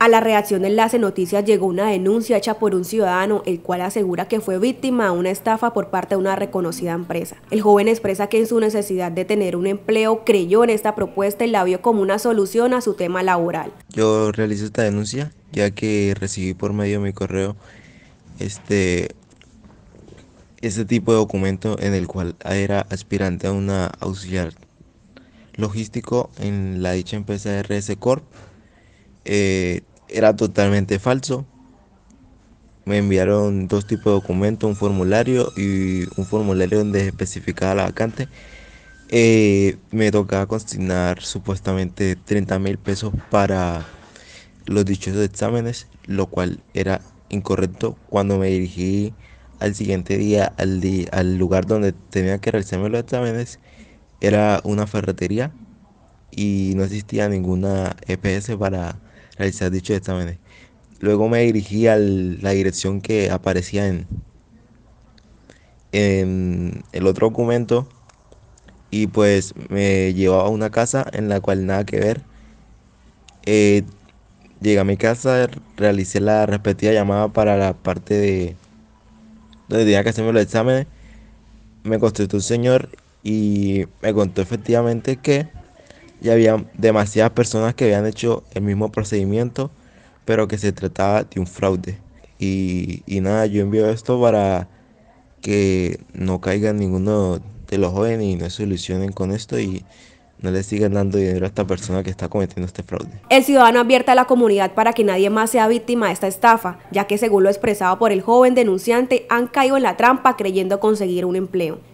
A la redacción Enlace Noticias llegó una denuncia hecha por un ciudadano, el cual asegura que fue víctima de una estafa por parte de una reconocida empresa. El joven expresa que en su necesidad de tener un empleo creyó en esta propuesta y la vio como una solución a su tema laboral. Yo realizo esta denuncia ya que recibí por medio de mi correo este tipo de documento en el cual era aspirante a una auxiliar logístico en la dicha empresa RS Corp. Era totalmente falso. Me enviaron dos tipos de documentos, un formulario y un formulario donde especificaba la vacante. Me tocaba consignar supuestamente 30.000 pesos para los dichos exámenes, lo cual era incorrecto. Cuando me dirigí al siguiente día al lugar donde tenía que realizarme los exámenes, era una ferretería y no existía ninguna EPS para realizar dichos exámenes. Luego me dirigí a la dirección que aparecía en el otro documento y pues me llevaba a una casa en la cual nada que ver. Llegué a mi casa, realicé la respectiva llamada para la parte de donde tenía que hacerme los exámenes. Me contestó un señor y me contó efectivamente que ya había demasiadas personas que habían hecho el mismo procedimiento, pero que se trataba de un fraude. Y nada, yo envío esto para que no caigan ninguno de los jóvenes y no se ilusionen con esto y no le sigan dando dinero a esta persona que está cometiendo este fraude. El ciudadano advierte a la comunidad para que nadie más sea víctima de esta estafa, ya que según lo expresado por el joven denunciante, han caído en la trampa creyendo conseguir un empleo.